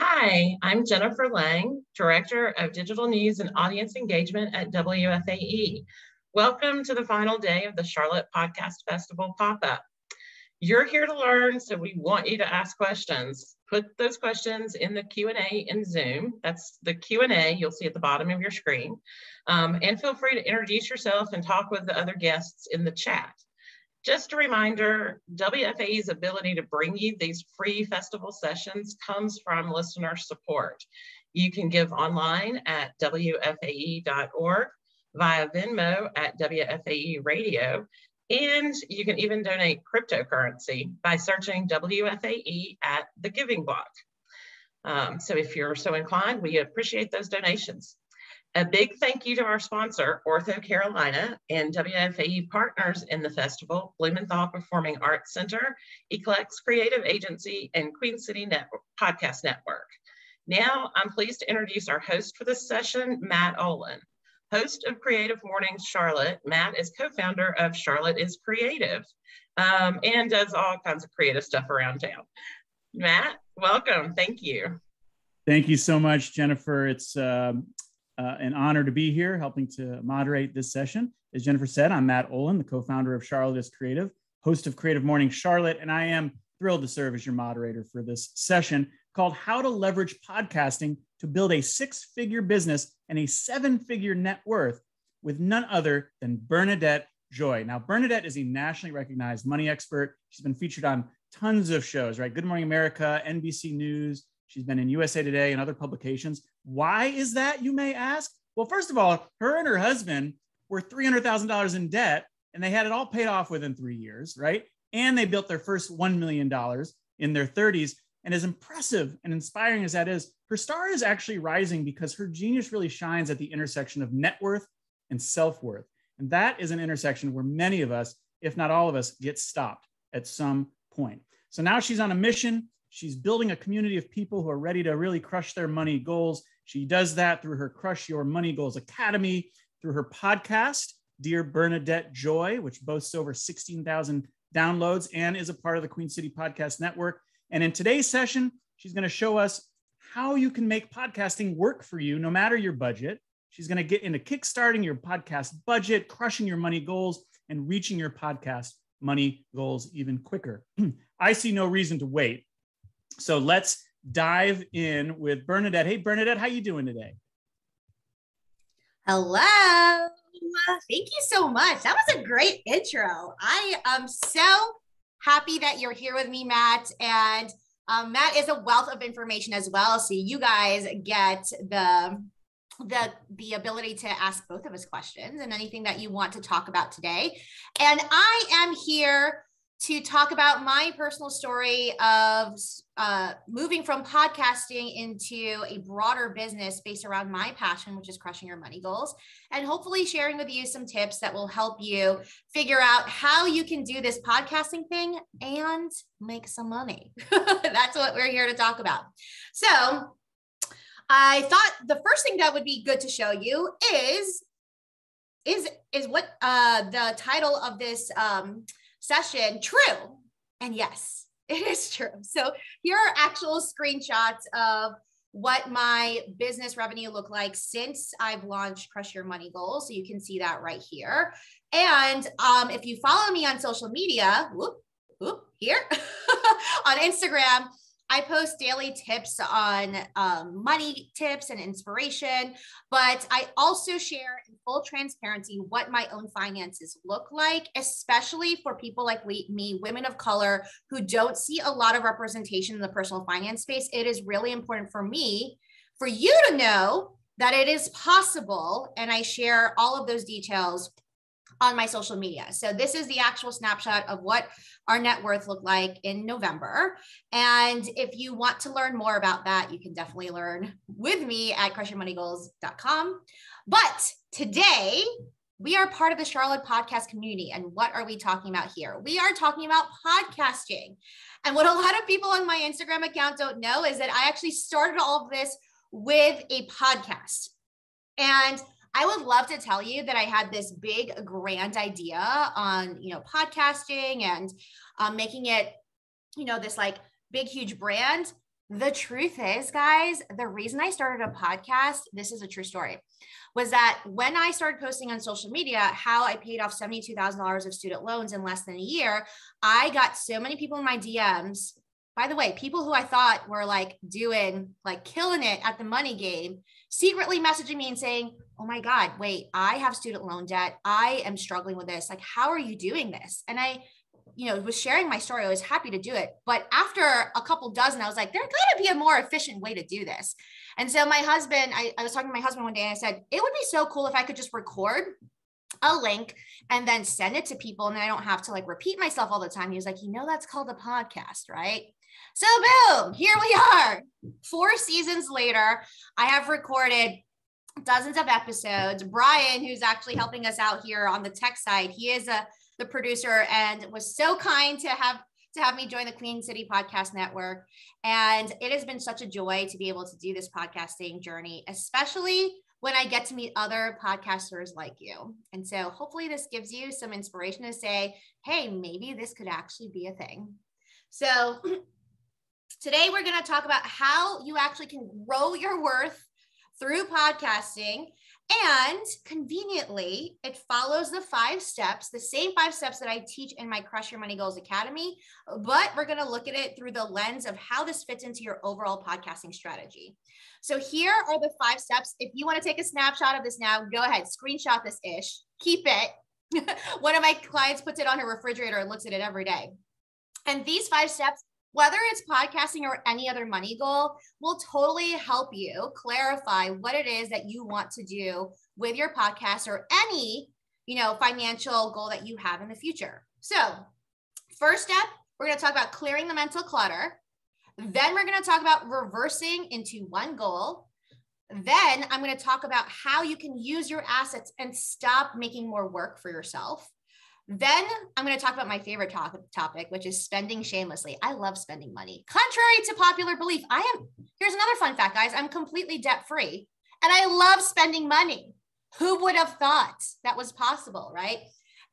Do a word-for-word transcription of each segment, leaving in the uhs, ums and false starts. Hi, I'm Jennifer Lang, Director of Digital News and Audience Engagement at W F A E. Welcome to the final day of the Charlotte Podcast Festival pop-up. You're here to learn, so we want you to ask questions. Put those questions in the Q and A in Zoom. That's the Q and A you'll see at the bottom of your screen. Um, and feel free to introduce yourself and talk with the other guests in the chat. Just a reminder, W F A E's ability to bring you these free festival sessions comes from listener support. You can give online at W F A E dot org, via Venmo at W F A E Radio, and you can even donate cryptocurrency by searching W F A E at the giving block. Um, so if you're so inclined, we appreciate those donations. A big thank you to our sponsor, Ortho Carolina, and W F A E partners in the festival, Blumenthal Performing Arts Center, Eclects Creative Agency, and Queen City Podcast Network. Now, I'm pleased to introduce our host for this session, Matt Olin. Host of Creative Mornings Charlotte, Matt is co-founder of Charlotte Is Creative um, and does all kinds of creative stuff around town. Matt, welcome. Thank you. Thank you so much, Jennifer. It's uh... Uh, an honor to be here helping to moderate this session. As Jennifer said, I'm Matt Olin, the co-founder of Charlotte Is Creative, host of Creative Morning Charlotte, and I am thrilled to serve as your moderator for this session called How to Leverage Podcasting to Build a Six-Figure Business and a Seven-Figure Net Worth with none other than Bernadette Joy. Now, Bernadette is a nationally recognized money expert. She's been featured on tons of shows, right? Good Morning America, N B C News. She's been in U S A Today and other publications. Why is that, you may ask? Well, first of all, her and her husband were three hundred thousand dollars in debt, and they had it all paid off within three years, right? And they built their first one million dollars in their thirties. And as impressive and inspiring as that is, her star is actually rising because her genius really shines at the intersection of net worth and self-worth. And that is an intersection where many of us, if not all of us, get stopped at some point. So now she's on a mission. She's building a community of people who are ready to really crush their money goals. She does that through her Crush Your Money Goals Academy, through her podcast, Dear Bernadette Joy, which boasts over sixteen thousand downloads and is a part of the Queen City Podcast Network. And in today's session, she's going to show us how you can make podcasting work for you, no matter your budget. She's going to get into kickstarting your podcast budget, crushing your money goals, and reaching your podcast money goals even quicker. I see no reason to wait. So let's dive in with Bernadette. Hey, Bernadette, how you doing today? Hello. Thank you so much. That was a great intro. I am so happy that you're here with me, Matt. And um, Matt is a wealth of information as well. So you guys get the, the, the ability to ask both of us questions and anything that you want to talk about today. And I am here to talk about my personal story of uh, moving from podcasting into a broader business based around my passion, which is crushing your money goals, and hopefully sharing with you some tips that will help you figure out how you can do this podcasting thing and make some money. That's what we're here to talk about. So I thought the first thing that would be good to show you is, is, is what uh, the title of this um, session, true. And yes, it is true. So here are actual screenshots of what my business revenue looked like since I've launched Crush Your Money Goals. So you can see that right here. And um, if you follow me on social media, whoop, whoop, here on Instagram, I post daily tips on um, money tips and inspiration, but I also share in full transparency what my own finances look like, especially for people like me, women of color, who don't see a lot of representation in the personal finance space. It is really important for me, for you to know that it is possible, and I share all of those details on my social media. So this is the actual snapshot of what our net worth looked like in November. And if you want to learn more about that, you can definitely learn with me at crush your money goals dot com. But today we are part of the Charlotte podcast community. And what are we talking about here? We are talking about podcasting. And what a lot of people on my Instagram account don't know is that I actually started all of this with a podcast. And I would love to tell you that I had this big grand idea on, you know, podcasting and um, making it, you know, this like big, huge brand. The truth is, guys, the reason I started a podcast, this is a true story, was that when I started posting on social media, how I paid off seventy-two thousand dollars of student loans in less than a year, I got so many people in my D Ms, by the way, people who I thought were like doing, like killing it at the money game, secretly messaging me and saying, oh my God, wait, I have student loan debt. I am struggling with this. Like, how are you doing this? And I, you know, was sharing my story. I was happy to do it. But after a couple dozen, I was like, there's gotta be a more efficient way to do this. And so my husband, I, I was talking to my husband one day and I said, it would be so cool if I could just record a link and then send it to people. And then I don't have to like repeat myself all the time. He was like, you know, that's called a podcast, right? So boom, here we are. Four seasons later, I have recorded dozens of episodes. Brian, who's actually helping us out here on the tech side, he is a, the producer and was so kind to have to have me join the Queen City Podcast Network. And it has been such a joy to be able to do this podcasting journey, especially when I get to meet other podcasters like you. And so hopefully this gives you some inspiration to say, hey, maybe this could actually be a thing. So today we're going to talk about how you actually can grow your worth through podcasting. And conveniently, it follows the five steps, the same five steps that I teach in my Crush Your Money Goals Academy, but we're going to look at it through the lens of how this fits into your overall podcasting strategy. So here are the five steps. If you want to take a snapshot of this now, go ahead, screenshot this ish, keep it. One of my clients puts it on her refrigerator and looks at it every day. And these five steps, whether it's podcasting or any other money goal, will totally help you clarify what it is that you want to do with your podcast or any, you know, financial goal that you have in the future. So first step, we're going to talk about clearing the mental clutter. Then we're going to talk about reversing into one goal. Then I'm going to talk about how you can use your assets and stop making more work for yourself. Then I'm going to talk about my favorite talk, topic, which is spending shamelessly. I love spending money. Contrary to popular belief, I am, here's another fun fact, guys, I'm completely debt-free and I love spending money. Who would have thought that was possible, right?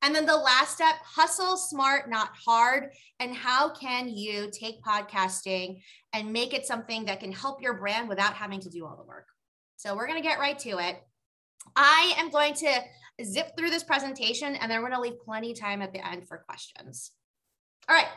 And then the last step, hustle smart, not hard. And how can you take podcasting and make it something that can help your brand without having to do all the work? So we're going to get right to it. I am going to zip through this presentation and then we're going to leave plenty of time at the end for questions. All right.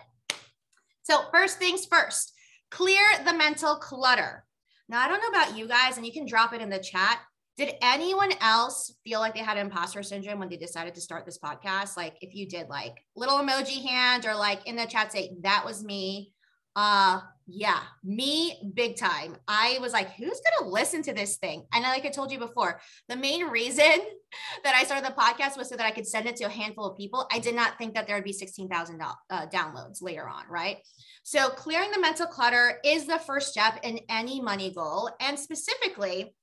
So first things first, clear the mental clutter. Now, I don't know about you guys, and you can drop it in the chat. Did anyone else feel like they had imposter syndrome when they decided to start this podcast? Like if you did, like little emoji hand or like in the chat say, that was me. Uh, yeah, me big time. I was like, who's going to listen to this thing? And like I told you before, the main reason that I started the podcast was so that I could send it to a handful of people. I did not think that there would be sixteen thousand uh, downloads later on, right? So clearing the mental clutter is the first step in any money goal. And specifically,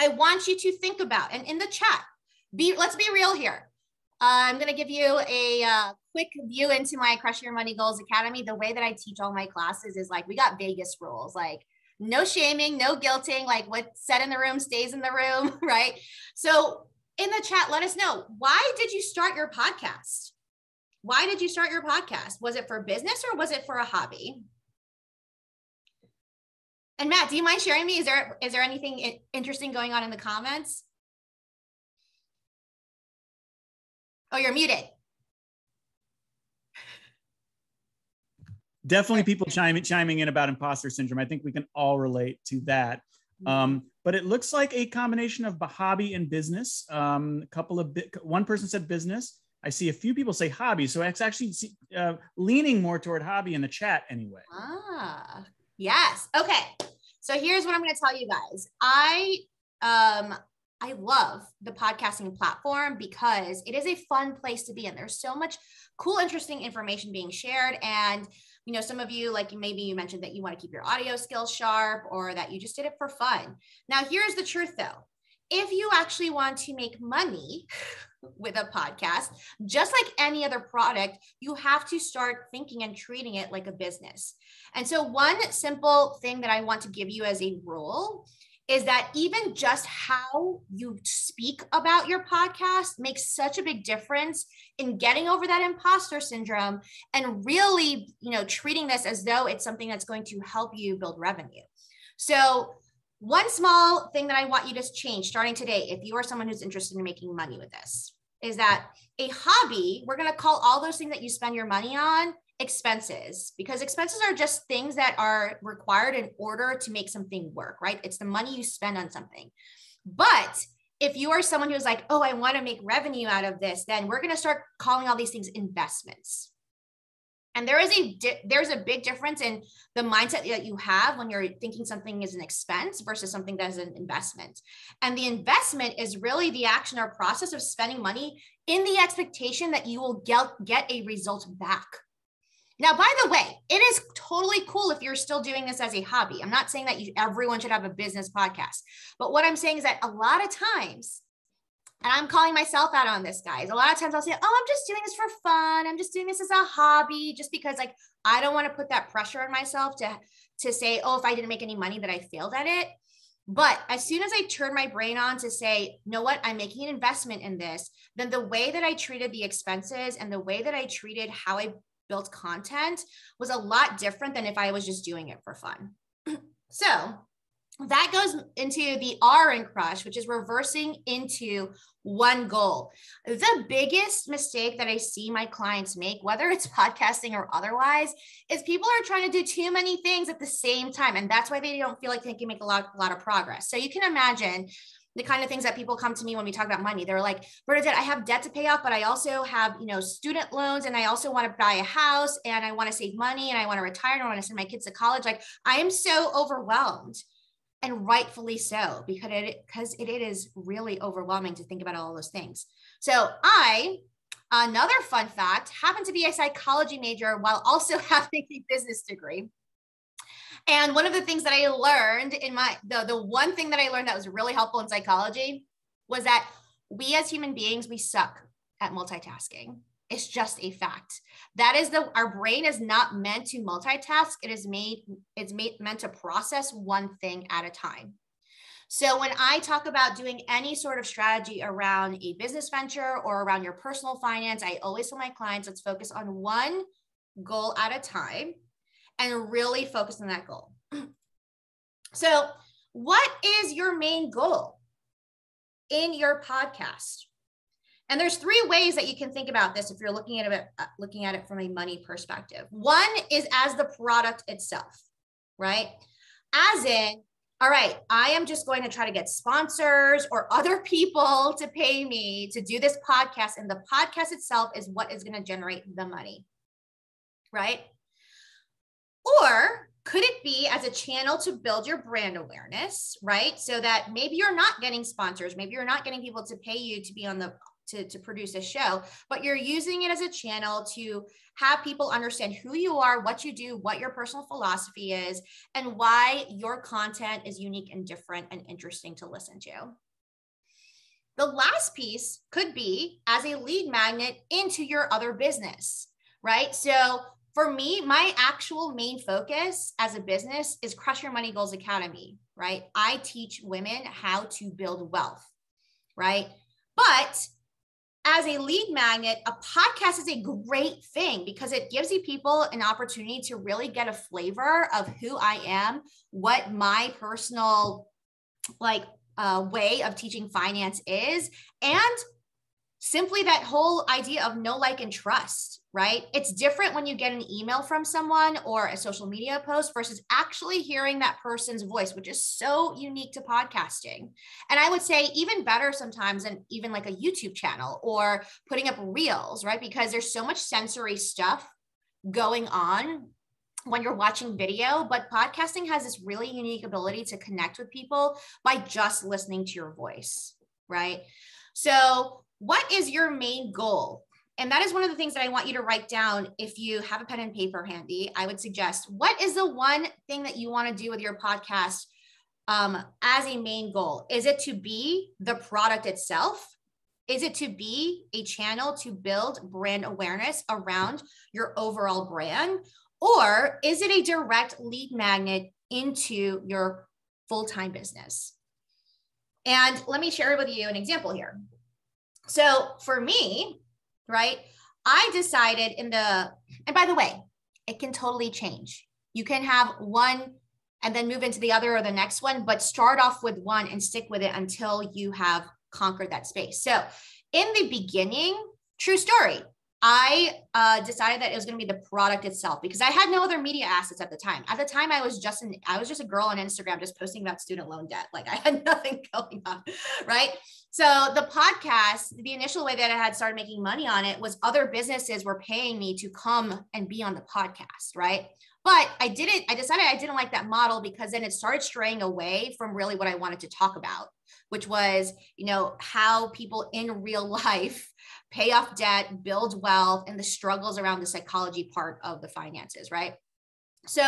I want you to think about, and in the chat, be, let's be real here. Uh, I'm going to give you a uh, quick view into my Crush Your Money Goals Academy. The way that I teach all my classes is like, we got Vegas rules, like no shaming, no guilting, like what's said in the room stays in the room, right? So in the chat, let us know, why did you start your podcast? Why did you start your podcast? Was it for business or was it for a hobby? And Matt, do you mind sharing me? Is there, is there anything interesting going on in the comments? Oh, you're muted. Definitely people chiming, chiming in about imposter syndrome. I think we can all relate to that. Um, but it looks like a combination of hobby and business. Um, a couple of bit, one person said business. I see a few people say hobby. So it's actually uh, leaning more toward hobby in the chat anyway. Ah, yes. Okay. So here's what I'm going to tell you guys. I, um, I love the podcasting platform because it is a fun place to be in. There's so much cool, interesting information being shared. And, you know, some of you, like maybe you mentioned that you want to keep your audio skills sharp or that you just did it for fun. Now, here's the truth though. If you actually want to make money with a podcast, just like any other product, you have to start thinking and treating it like a business. And so one simple thing that I want to give you as a rule is that even just how you speak about your podcast makes such a big difference in getting over that imposter syndrome and really, you know, treating this as though it's something that's going to help you build revenue. So one small thing that I want you to change starting today, if you are someone who's interested in making money with this, is that a hobby, we're going to call all those things that you spend your money on expenses, because expenses are just things that are required in order to make something work, right? It's the money you spend on something. But if you are someone who's like, oh, I want to make revenue out of this, then we're going to start calling all these things investments. And there is a di- there's a big difference in the mindset that you have when you're thinking something is an expense versus something that is an investment. And the investment is really the action or process of spending money in the expectation that you will get, get a result back. Now, by the way, it is totally cool if you're still doing this as a hobby. I'm not saying that you, everyone should have a business podcast, but what I'm saying is that a lot of times, and I'm calling myself out on this, guys, a lot of times I'll say, oh, I'm just doing this for fun. I'm just doing this as a hobby, just because like, I don't want to put that pressure on myself to, to say, oh, if I didn't make any money, that I failed at it. But as soon as I turn my brain on to say, you know what, I'm making an investment in this, then the way that I treated the expenses and the way that I treated how I built content was a lot different than if I was just doing it for fun. So that goes into the R in Crush, which is reversing into one goal. The biggest mistake that I see my clients make, whether it's podcasting or otherwise, is people are trying to do too many things at the same time. And that's why they don't feel like they can make a lot, a lot of progress. So you can imagine the kind of things that people come to me when we talk about money. They're like, Bernadette, I have debt to pay off, but I also have, you know, student loans, and I also want to buy a house, and I want to save money, and I want to retire, and I want to send my kids to college. Like, I am so overwhelmed. And rightfully so, because it, because it is really overwhelming to think about all those things. So I, another fun fact, happen to be a psychology major while also having a business degree. And one of the things that I learned in my, the, the one thing that I learned that was really helpful in psychology was that we as human beings, we suck at multitasking. It's just a fact. That is the, our brain is not meant to multitask. It is made, it's made, meant to process one thing at a time. So when I talk about doing any sort of strategy around a business venture or around your personal finance, I always tell my clients, let's focus on one goal at a time and really focus on that goal. So what is your main goal in your podcast? And there's three ways that you can think about this if you're looking at it, looking at it from a money perspective. One is as the product itself, right? As in, all right, I am just going to try to get sponsors or other people to pay me to do this podcast. And the podcast itself is what is going to generate the money, right? Or could it be as a channel to build your brand awareness, right? So that maybe you're not getting sponsors, maybe you're not getting people to pay you to be on the To, to produce a show, but you're using it as a channel to have people understand who you are, what you do, what your personal philosophy is, and why your content is unique and different and interesting to listen to. The last piece could be as a lead magnet into your other business, right? So for me, my actual main focus as a business is Crush Your Money Goals Academy, right? I teach women how to build wealth, right? But as a lead magnet, a podcast is a great thing because it gives you people an opportunity to really get a flavor of who I am, what my personal like uh, way of teaching finance is, and simply that whole idea of know, like, and trust, right? It's different when you get an email from someone or a social media post versus actually hearing that person's voice, which is so unique to podcasting. And I would say even better sometimes than even like a YouTube channel or putting up reels, right? Because there's so much sensory stuff going on when you're watching video, but podcasting has this really unique ability to connect with people by just listening to your voice, right? So what is your main goal? And that is one of the things that I want you to write down. If you have a pen and paper handy, I would suggest, what is the one thing that you want to do with your podcast um, as a main goal? Is it to be the product itself? Is it to be a channel to build brand awareness around your overall brand? Or is it a direct lead magnet into your full-time business? And let me share with you an example here. So for me, right, I decided in the, and by the way, it can totally change. You can have one and then move into the other or the next one, but start off with one and stick with it until you have conquered that space. So in the beginning, true story, I uh, decided that it was going to be the product itself because I had no other media assets at the time. At the time, I was just an, I was just a girl on Instagram just posting about student loan debt. Like I had nothing going on, right? So the podcast, the initial way that I had started making money on it was other businesses were paying me to come and be on the podcast, right? But I didn't, I decided I didn't like that model because then it started straying away from really what I wanted to talk about, which was, you know, how people in real life pay off debt, build wealth, and the struggles around the psychology part of the finances, right? So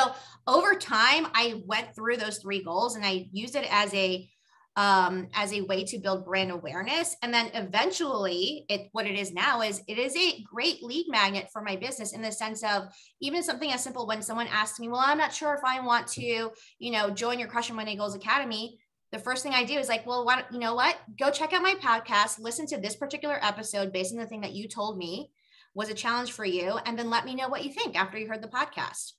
over time, I went through those three goals and I used it as a um, as a way to build brand awareness. And then eventually it, what it is now is it is a great lead magnet for my business in the sense of even something as simple when someone asks me, well, I'm not sure if I want to, you know, join your Crush Your Money Goals Academy. The first thing I do is like, well, why don't, you know what? Go check out my podcast, listen to this particular episode based on the thing that you told me was a challenge for you, and then let me know what you think after you heard the podcast.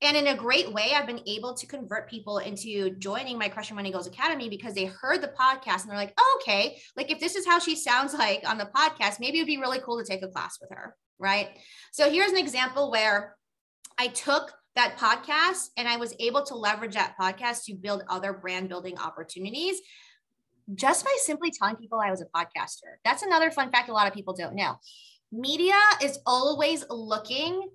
And in a great way, I've been able to convert people into joining my Crush Your Money Goals Academy because they heard the podcast and they're like, oh, okay, like if this is how she sounds like on the podcast, maybe it'd be really cool to take a class with her, right? So here's an example where I took that podcast and I was able to leverage that podcast to build other brand building opportunities just by simply telling people I was a podcaster. That's another fun fact a lot of people don't know. Media is always looking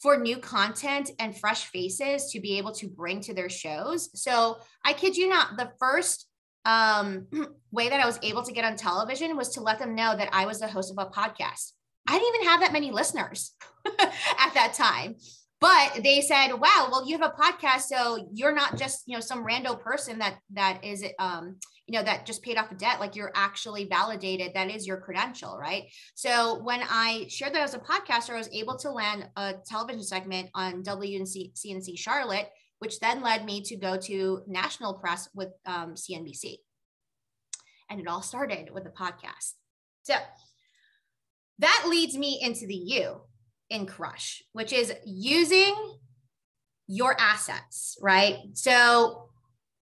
for new content and fresh faces to be able to bring to their shows. So I kid you not, the first um, way that I was able to get on television was to let them know that I was the host of a podcast. I didn't even have that many listeners at that time. But they said, wow, well, you have a podcast, so you're not just, you know, some rando person that, that is, um, you know, that just paid off a debt. Like you're actually validated. That is your credential, right? So when I shared that I was a podcaster, I was able to land a television segment on W C N C Charlotte, which then led me to go to national press with um, C N B C. And it all started with a podcast. So that leads me into the U in Crush, which is using your assets, right? So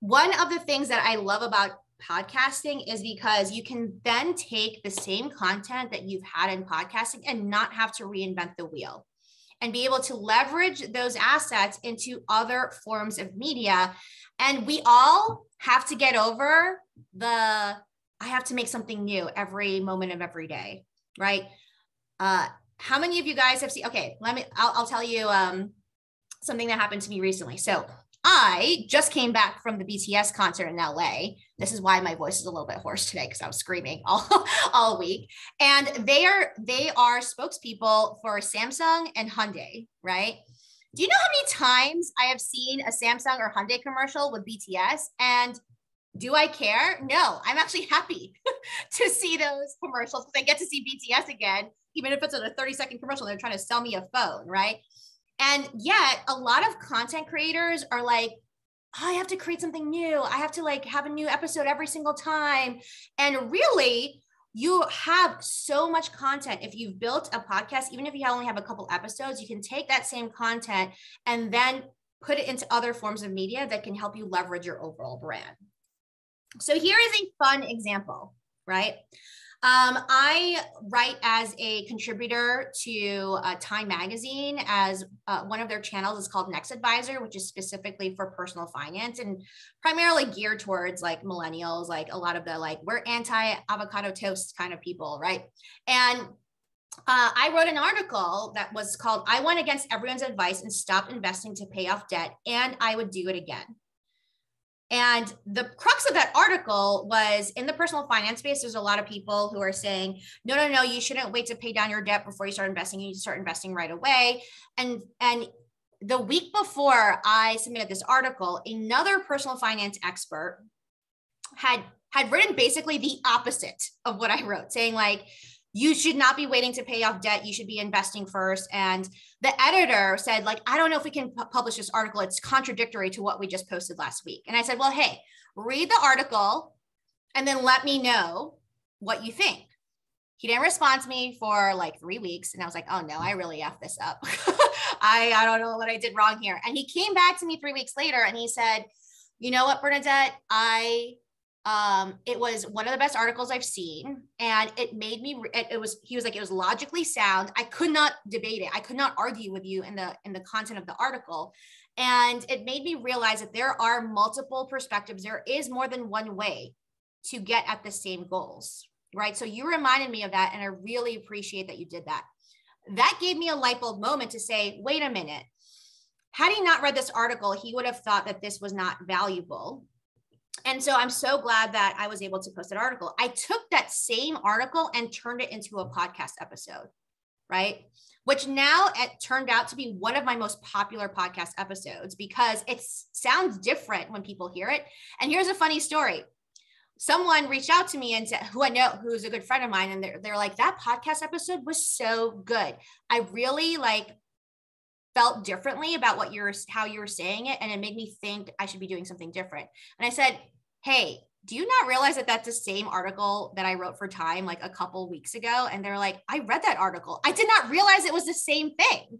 one of the things that I love about podcasting is because you can then take the same content that you've had in podcasting and not have to reinvent the wheel and be able to leverage those assets into other forms of media. And we all have to get over the, I have to make something new every moment of every day, right? Uh, How many of you guys have seen, okay, let me, I'll, I'll tell you um, something that happened to me recently. So I just came back from the B T S concert in L A. This is why my voice is a little bit hoarse today because I was screaming all, all week. And they are, they are spokespeople for Samsung and Hyundai, right? Do you know how many times I have seen a Samsung or Hyundai commercial with B T S? And do I care? No, I'm actually happy to see those commercials because I get to see B T S again, even if it's a thirty second commercial, they're trying to sell me a phone, right? And yet a lot of content creators are like, oh, I have to create something new. I have to like have a new episode every single time. And really you have so much content. If you've built a podcast, even if you only have a couple episodes, you can take that same content and then put it into other forms of media that can help you leverage your overall brand. So here is a fun example, right? Um, I write as a contributor to uh, Time Magazine as uh, one of their channels is called Next Advisor, which is specifically for personal finance and primarily geared towards like millennials, like a lot of the like we're anti-avocado toast kind of people, right? And uh, I wrote an article that was called, I went against everyone's advice and stopped investing to pay off debt and I would do it again. And the crux of that article was in the personal finance space, there's a lot of people who are saying, no, no, no, you shouldn't wait to pay down your debt before you start investing. You need to start investing right away. And, and the week before I submitted this article, another personal finance expert had, had written basically the opposite of what I wrote, saying like, you should not be waiting to pay off debt. You should be investing first. And the editor said, like, I don't know if we can publish this article. It's contradictory to what we just posted last week. And I said, well, hey, read the article, and then let me know what you think. He didn't respond to me for like three weeks. And I was like, oh no, I really effed this up. I, I don't know what I did wrong here. And he came back to me three weeks later and he said, you know what, Bernadette, I, um, it was one of the best articles I've seen. And it made me, it, it was, he was like, it was logically sound. I could not debate it. I could not argue with you in the, in the content of the article. And it made me realize that there are multiple perspectives. There is more than one way to get at the same goals. Right? So you reminded me of that. And I really appreciate that you did that. That gave me a light bulb moment to say, wait a minute, had he not read this article, he would have thought that this was not valuable. And so I'm so glad that I was able to post an article. I took that same article and turned it into a podcast episode, right? Which now it turned out to be one of my most popular podcast episodes because it sounds different when people hear it. And here's a funny story. Someone reached out to me and said, who I know, who's a good friend of mine. And they're, they're like, that podcast episode was so good. I really like felt differently about what you're, how you were saying it. And it made me think I should be doing something different. And I said, hey, do you not realize that that's the same article that I wrote for Time like a couple weeks ago? And they're like, I read that article. I did not realize it was the same thing.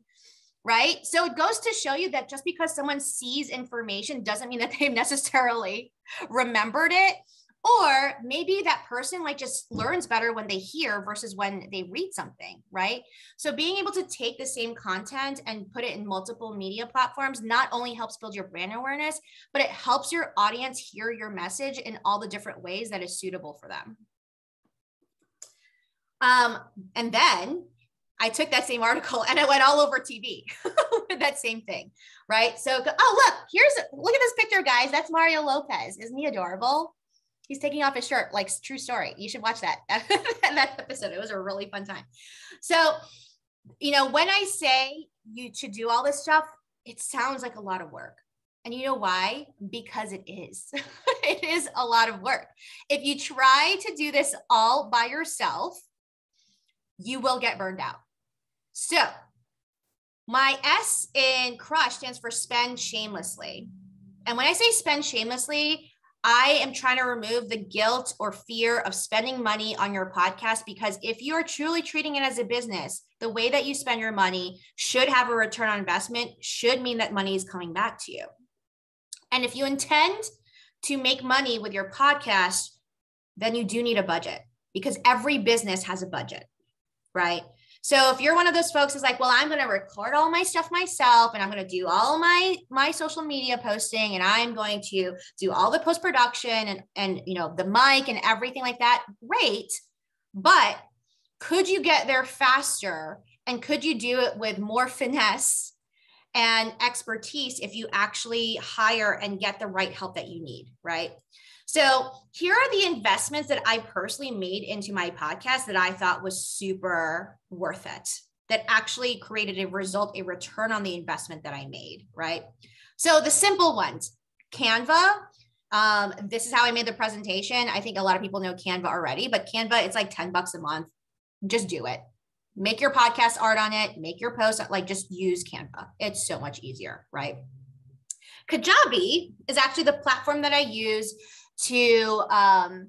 Right? So it goes to show you that just because someone sees information doesn't mean that they've necessarily remembered it. Or maybe that person like just learns better when they hear versus when they read something, right? So being able to take the same content and put it in multiple media platforms not only helps build your brand awareness, but it helps your audience hear your message in all the different ways that is suitable for them. Um, and then I took that same article and I went all over T V with that same thing, right? So, oh, look, here's, look at this picture, guys. That's Mario Lopez. Isn't he adorable? He's taking off his shirt, like true story. You should watch that, that episode. It was a really fun time. So, you know, when I say you should do all this stuff, it sounds like a lot of work. And you know why? Because it is. It is a lot of work. If you try to do this all by yourself, you will get burned out. So my S in CRUSH stands for spend shamelessly. And when I say spend shamelessly, I am trying to remove the guilt or fear of spending money on your podcast, because if you are truly treating it as a business, the way that you spend your money should have a return on investment, should mean that money is coming back to you. And if you intend to make money with your podcast, then you do need a budget, because every business has a budget, right? So if you're one of those folks who's like, well, I'm going to record all my stuff myself and I'm going to do all my, my social media posting and I'm going to do all the post-production and, and, you know, the mic and everything like that, great. But could you get there faster? And could you do it with more finesse and expertise if you actually hire and get the right help that you need, right? So here are the investments that I personally made into my podcast that I thought was super worth it, that actually created a result, a return on the investment that I made, right? So the simple ones, Canva, um, this is how I made the presentation. I think a lot of people know Canva already, but Canva, it's like ten bucks a month. Just do it. Make your podcast art on it, make your post, like just use Canva. It's so much easier, right? Kajabi is actually the platform that I use to um,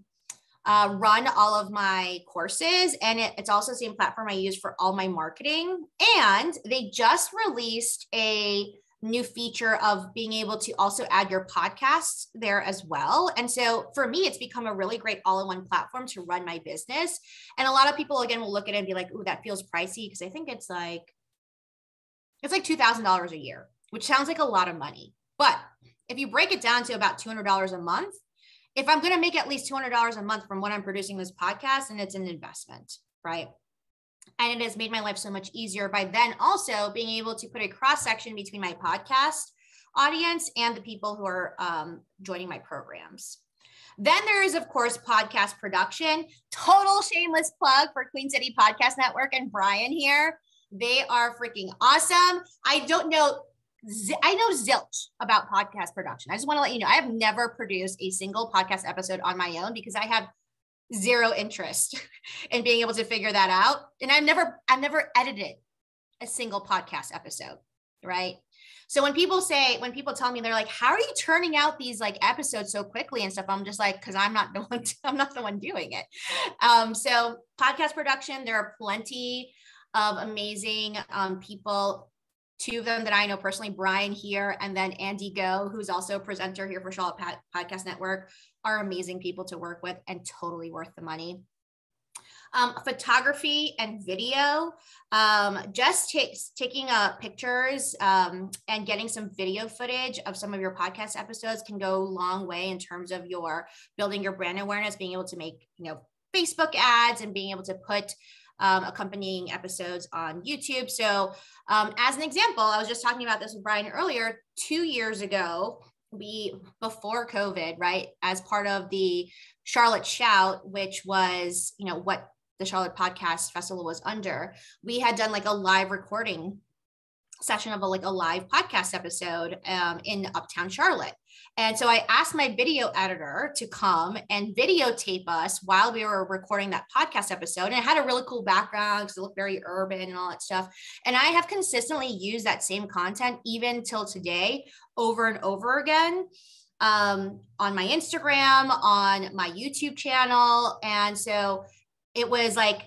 uh, run all of my courses. And it, it's also the same platform I use for all my marketing. And they just released a new feature of being able to also add your podcasts there as well. And so for me, it's become a really great all-in-one platform to run my business. And a lot of people, again, will look at it and be like, ooh, that feels pricey. Because I think it's like, it's like two thousand dollars a year, which sounds like a lot of money. But if you break it down to about two hundred dollars a month, if I'm going to make at least two hundred dollars a month from when I'm producing this podcast, and it's an investment, right? And it has made my life so much easier by then also being able to put a cross section between my podcast audience and the people who are um, joining my programs. Then there is, of course, podcast production. Total shameless plug for Queen City Podcast Network and Brian here. They are freaking awesome. I don't know. I know zilch about podcast production. I just want to let you know, I have never produced a single podcast episode on my own because I have zero interest in being able to figure that out. And I've never, I've never edited a single podcast episode, right? So when people say, when people tell me, they're like, how are you turning out these like episodes so quickly and stuff? I'm just like, cause I'm not the one, I'm not the one doing it. Um, so podcast production, there are plenty of amazing um, people. Two of them that I know personally, Brian here, and then Andy Go, who's also a presenter here for Charlotte Podcast Network, are amazing people to work with and totally worth the money. Um, photography and video, um, just t- taking uh, pictures um, and getting some video footage of some of your podcast episodes can go a long way in terms of your building your brand awareness, being able to make, you know, Facebook ads and being able to put Um, accompanying episodes on YouTube. So um, as an example, I was just talking about this with Brian earlier, two years ago, we, before COVID, right, as part of the Charlotte Shout, which was, you know, what the Charlotte Podcast Festival was under, we had done like a live recording session of a, like a live podcast episode um, in Uptown Charlotte. And so I asked my video editor to come and videotape us while we were recording that podcast episode. And it had a really cool background because it looked very urban and all that stuff. And I have consistently used that same content even till today, over and over again, um, on my Instagram, on my YouTube channel. And so it was like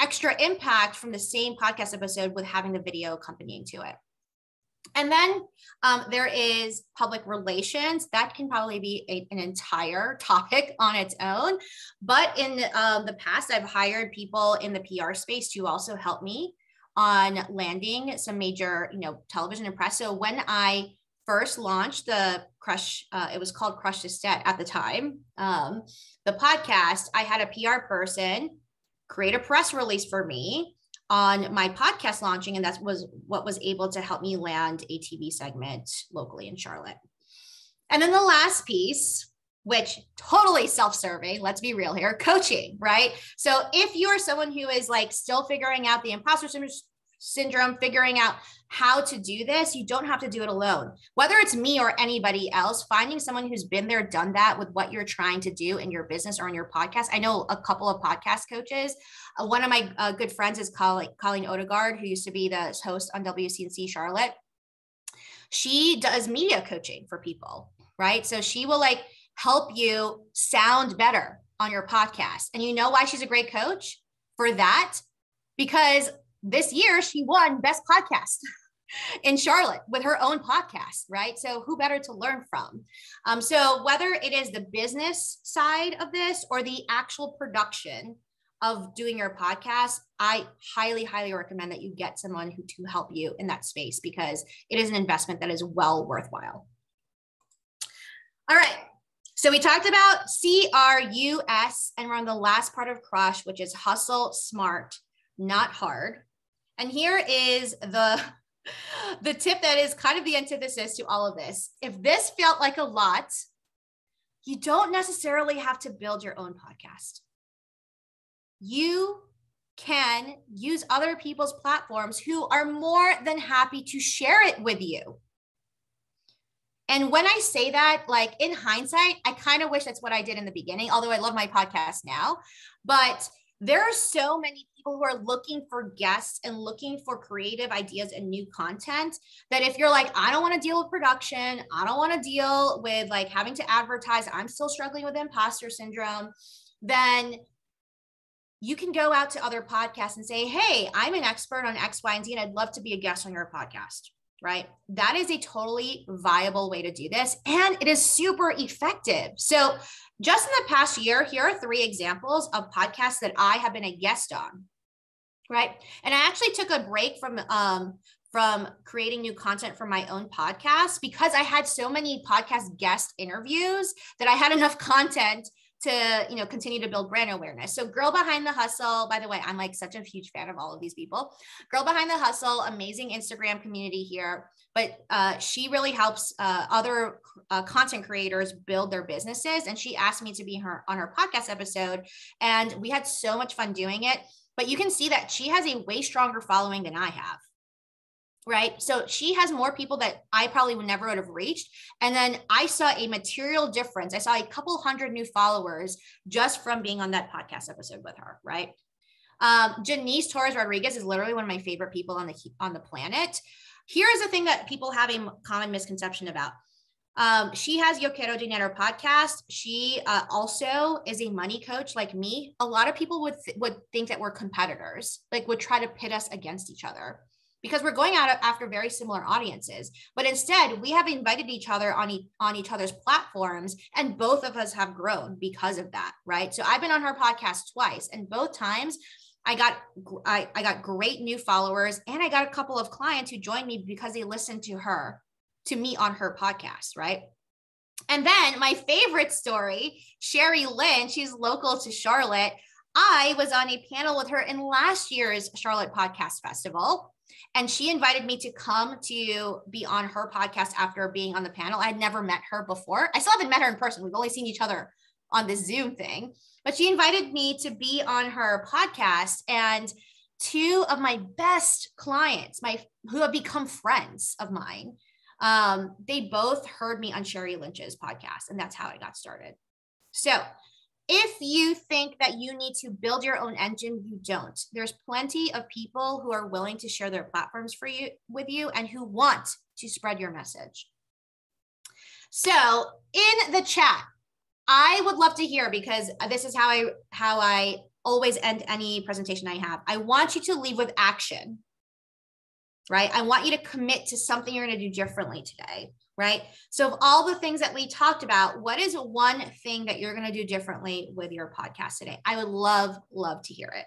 extra impact from the same podcast episode with having the video accompanying to it. And then um, there is public relations. That can probably be a, an entire topic on its own. But in uh, the past, I've hired people in the P R space to also help me on landing some major, you know, television and press. So when I first launched the Crush, uh, it was called Crush This Debt at the time, um, the podcast, I had a P R person create a press release for me on my podcast launching, and that was what was able to help me land a T V segment locally in Charlotte. And then the last piece, which totally self-serving, let's be real here, coaching, right? So if you're someone who is like still figuring out the imposter syndrome, figuring out how to do this, you don't have to do it alone. Whether it's me or anybody else, finding someone who's been there, done that with what you're trying to do in your business or on your podcast. I know a couple of podcast coaches. Uh, one of my uh, good friends is Colleen, Colleen Odegaard, who used to be the host on W C N C Charlotte. She does media coaching for people, right? So she will like help you sound better on your podcast. And you know why she's a great coach? For that, because this year she won Best Podcast in Charlotte with her own podcast, right? So who better to learn from? Um, so whether it is the business side of this or the actual production of doing your podcast, I highly, highly recommend that you get someone who to help you in that space, because it is an investment that is well worthwhile. All right. So we talked about C R U S, and we're on the last part of Crush, which is hustle smart, not hard. And here is the The tip that is kind of the antithesis to all of this. If this felt like a lot, you don't necessarily have to build your own podcast. You can use other people's platforms who are more than happy to share it with you. And when I say that, like in hindsight, I kind of wish that's what I did in the beginning, although I love my podcast now. But there are so many people who are looking for guests and looking for creative ideas and new content that if you're like, I don't want to deal with production, I don't want to deal with like having to advertise, I'm still struggling with imposter syndrome, then you can go out to other podcasts and say, hey, I'm an expert on X, Y, and Z, and I'd love to be a guest on your podcast, right? That is a totally viable way to do this. And it is super effective. So just in the past year, here are three examples of podcasts that I have been a guest on, right? And I actually took a break from, um, from creating new content for my own podcast because I had so many podcast guest interviews that I had enough content to, you know, continue to build brand awareness. So Girl Behind the Hustle, by the way, I'm like such a huge fan of all of these people. Girl Behind the Hustle, amazing Instagram community here, but uh, she really helps uh, other uh, content creators build their businesses. And she asked me to be her on her podcast episode, and we had so much fun doing it, but you can see that she has a way stronger following than I have. Right. So she has more people that I probably would never would have reached. And then I saw a material difference. I saw a couple hundred new followers just from being on that podcast episode with her. Right. Um, Janice Torres Rodriguez is literally one of my favorite people on the, on the planet. Here's the thing that people have a common misconception about. Um, she has Yo Quiero Dinero podcast. She uh, also is a money coach like me. A lot of people would, th- would think that we're competitors, like would try to pit us against each other because we're going out after very similar audiences. But instead we have invited each other on, e- on each other's platforms, and both of us have grown because of that, right? So I've been on her podcast twice, and both times I got, I, I got great new followers, and I got a couple of clients who joined me because they listened to her. to me on her podcast, right? And then my favorite story, Sherry Lynn, she's local to Charlotte. I was on a panel with her in last year's Charlotte Podcast Festival, and she invited me to come to be on her podcast after being on the panel. I had never met her before. I still haven't met her in person. We've only seen each other on this Zoom thing, but she invited me to be on her podcast, and two of my best clients, my who have become friends of mine, Um, they both heard me on Sherry Lynch's podcast, and that's how I got started. So if you think that you need to build your own engine, you don't. There's plenty of people who are willing to share their platforms for you with you and who want to spread your message. So in the chat, I would love to hear, because this is how I, how I always end any presentation I have. I want you to leave with action. Right? I want you to commit to something you're going to do differently today, right? So of all the things that we talked about, what is one thing that you're going to do differently with your podcast today? I would love, love to hear it.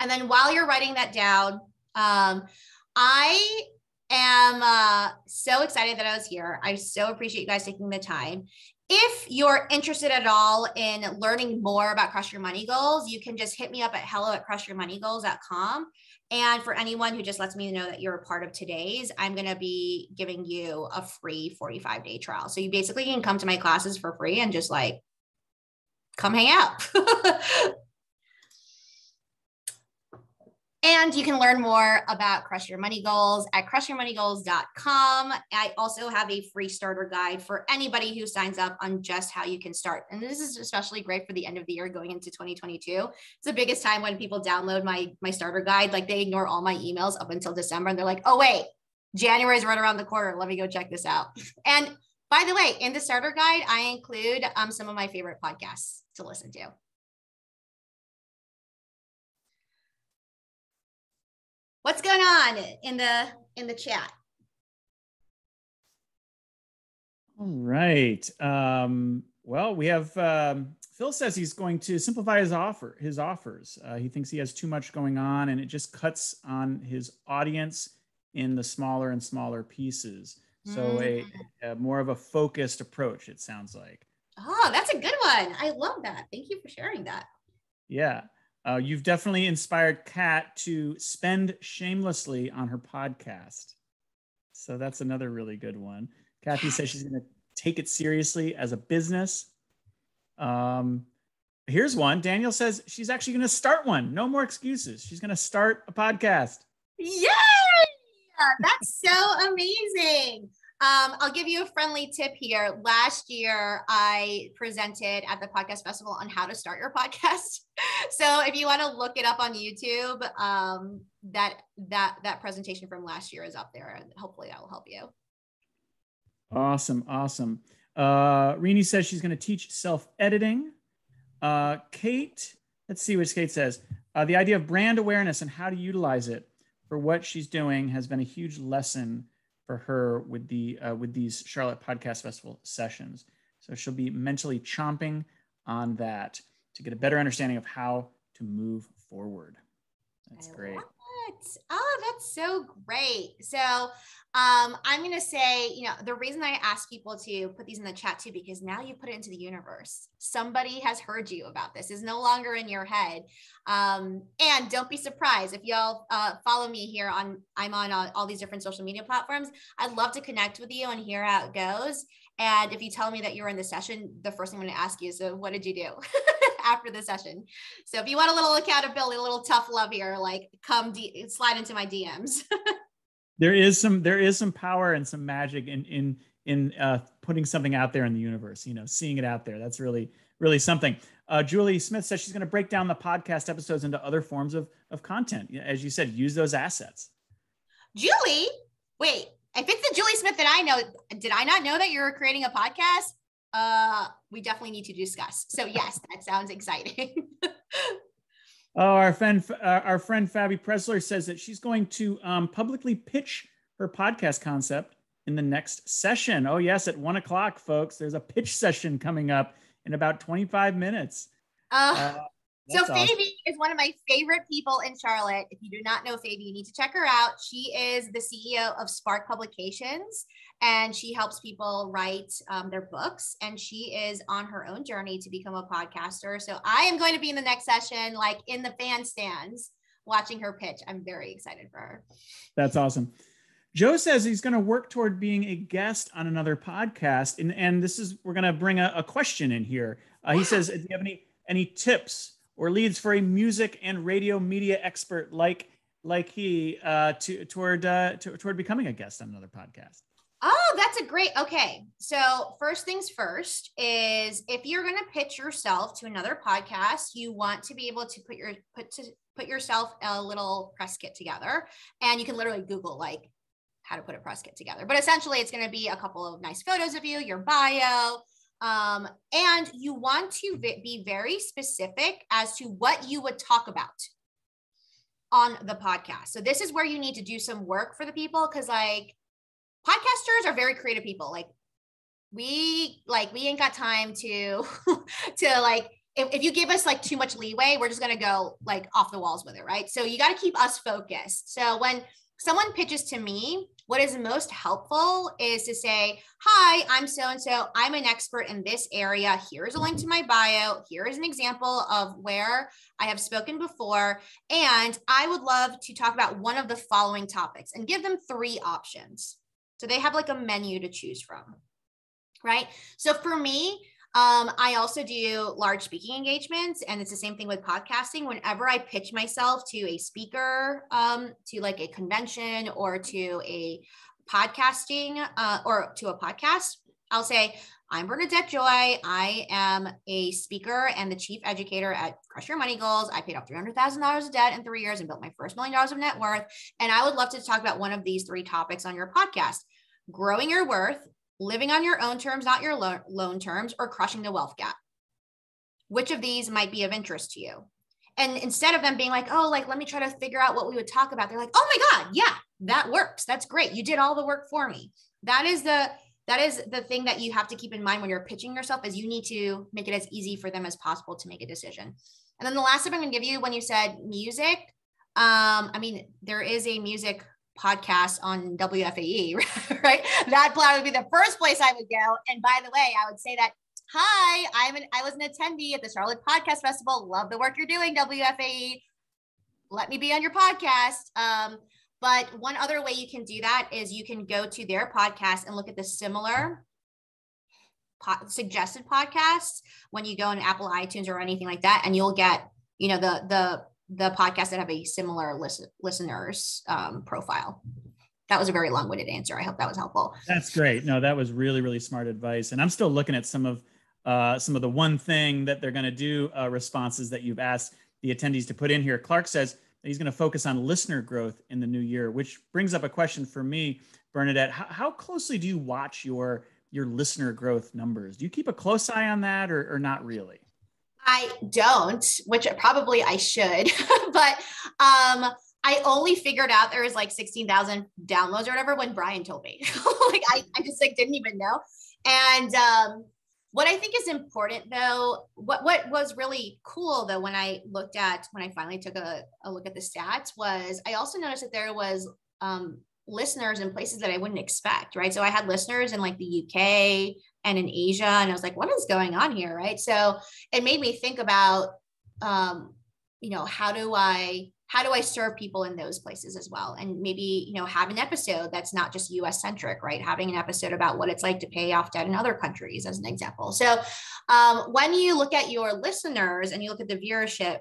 And then while you're writing that down, um, I am uh, so excited that I was here. I so appreciate you guys taking the time. If you're interested at all in learning more about Crush Your Money Goals, you can just hit me up at hello at crush your money goals dot com. And for anyone who just lets me know that you're a part of today's, I'm going to be giving you a free forty-five day trial. So you basically can come to my classes for free and just like, come hang out. And you can learn more about Crush Your Money Goals at crush your money goals dot com. I also have a free starter guide for anybody who signs up on just how you can start. And this is especially great for the end of the year going into twenty twenty-two. It's the biggest time when people download my, my starter guide. Like, they ignore all my emails up until December. And they're like, oh, wait, January is right around the corner. Let me go check this out. And by the way, in the starter guide, I include um, some of my favorite podcasts to listen to. What's going on in the in the chat? All right. Um, well, we have um, Phil says he's going to simplify his offer his offers. Uh, he thinks he has too much going on, and it just cuts on his audience in the smaller and smaller pieces. So mm. a, a more of a focused approach, it sounds like. Oh, that's a good one. I love that. Thank you for sharing that. Yeah. Uh, you've definitely inspired Kat to spend shamelessly on her podcast. So that's another really good one. Kathy says she's going to take it seriously as a business. Um, here's one. Daniel says she's actually going to start one. No more excuses. She's going to start a podcast. Yay! That's so amazing. Um, I'll give you a friendly tip here. Last year, I presented at the podcast festival on how to start your podcast. So if you want to look it up on YouTube, um, that that that presentation from last year is up there. Hopefully that will help you. Awesome, awesome. Uh, Rini says she's going to teach self-editing. Uh, Kate, let's see what Kate says. Uh, the idea of brand awareness and how to utilize it for what she's doing has been a huge lesson for her with the uh, with these Charlotte Podcast Festival sessions. So she'll be mentally chomping on that to get a better understanding of how to move forward. That's I great. Oh, that's so great. So um, I'm going to say, you know, the reason I ask people to put these in the chat too, because now you put it into the universe. Somebody has heard you about this. It's no longer in your head. Um, and don't be surprised if y'all uh, follow me here on, I'm on all, all these different social media platforms. I'd love to connect with you and hear how it goes. And if you tell me that you're in the session, the first thing I'm going to ask you is, so what did you do after the session? So if you want a little accountability, a little tough love here, like come de- slide into my D Ms. There is some, there is some power and some magic in, in, in uh, putting something out there in the universe, you know, seeing it out there. That's really, really something. Uh, Julie Smith says she's going to break down the podcast episodes into other forms of, of content. As you said, use those assets. Julie, wait, if it's the Julie Smith that I know, did I not know that you're creating a podcast? Uh, we definitely need to discuss. So yes, that sounds exciting. Oh, our friend, uh, our friend Fabi Pressler says that she's going to um, publicly pitch her podcast concept in the next session. Oh yes, at one o'clock, folks, there's a pitch session coming up in about twenty-five minutes. Uh, uh, so Fabi awesome. is one of my favorite people in Charlotte. If you do not know Fabi, you need to check her out. She is the C E O of Spark Publications, and she helps people write um, their books. And she is on her own journey to become a podcaster. So I am going to be in the next session, like in the fan stands, watching her pitch. I'm very excited for her. That's awesome. Joe says he's going to work toward being a guest on another podcast. And, and this is, we're going to bring a, a question in here. Uh, he yeah. says, do you have any, any tips or leads for a music and radio media expert like, like he uh, to, toward, uh, to, toward becoming a guest on another podcast? Oh, that's a great, okay. So first things first is if you're going to pitch yourself to another podcast, you want to be able to put your, put to put yourself a little press kit together, and you can literally Google like how to put a press kit together. But essentially it's going to be a couple of nice photos of you, your bio, um, and you want to be very specific as to what you would talk about on the podcast. So this is where you need to do some work for the people. Cause like, podcasters are very creative people. Like we, like we ain't got time to, to like, if, if you give us like too much leeway, we're just going to go like off the walls with it. Right. So you got to keep us focused. So when someone pitches to me, what is most helpful is to say, hi, I'm so-and-so, I'm an expert in this area. Here's a link to my bio. Here's an example of where I have spoken before. And I would love to talk about one of the following topics, and give them three options. So they have like a menu to choose from, right? So for me, um, I also do large speaking engagements, and it's the same thing with podcasting. Whenever I pitch myself to a speaker, um, to like a convention or to a podcasting uh, or to a podcast, I'll say, I'm Bernadette Joy. I am a speaker and the chief educator at Crush Your Money Goals. I paid off three hundred thousand dollars of debt in three years and built my first million dollars of net worth. And I would love to talk about one of these three topics on your podcast: growing your worth, living on your own terms, not your lo- loan terms, or crushing the wealth gap. Which of these might be of interest to you? And instead of them being like, oh, like, let me try to figure out what we would talk about, they're like, oh my God, yeah, that works. That's great. You did all the work for me. That is the That is the thing that you have to keep in mind when you're pitching yourself, is you need to make it as easy for them as possible to make a decision. And then the last tip I'm going to give you, when you said music, um, I mean, there is a music podcast on W F A E, right? That probably would be the first place I would go. And by the way, I would say that, hi, I'm an, I was an attendee at the Charlotte Podcast Festival. Love the work you're doing, W F A E. Let me be on your podcast. Um, But one other way you can do that is you can go to their podcast and look at the similar po- suggested podcasts when you go on Apple iTunes or anything like that, and you'll get, you know, the the the podcasts that have a similar listen, listeners um, profile. That was a very long-winded answer. I hope that was helpful. That's great. No, that was really really smart advice, and I'm still looking at some of uh, some of the one thing that they're going to do uh, responses that you've asked the attendees to put in here. Clark says he's going to focus on listener growth in the new year, which brings up a question for me, Bernadette. How, how closely do you watch your, your listener growth numbers? Do you keep a close eye on that, or, or not really? I don't, which probably I should, but um, I only figured out there was like sixteen thousand downloads or whatever when Brian told me. Like I, I just like didn't even know. And um, what I think is important though, what, what was really cool though, when I looked at, when I finally took a, a look at the stats, was I also noticed that there was um, listeners in places that I wouldn't expect, right? So I had listeners in like the U K and in Asia, and I was like, what is going on here, right? So it made me think about, um, you know, how do I, how do I serve people in those places as well? And maybe, you know, have an episode that's not just U S centric, right? Having an episode about what it's like to pay off debt in other countries as an example. So um, when you look at your listeners and you look at the viewership,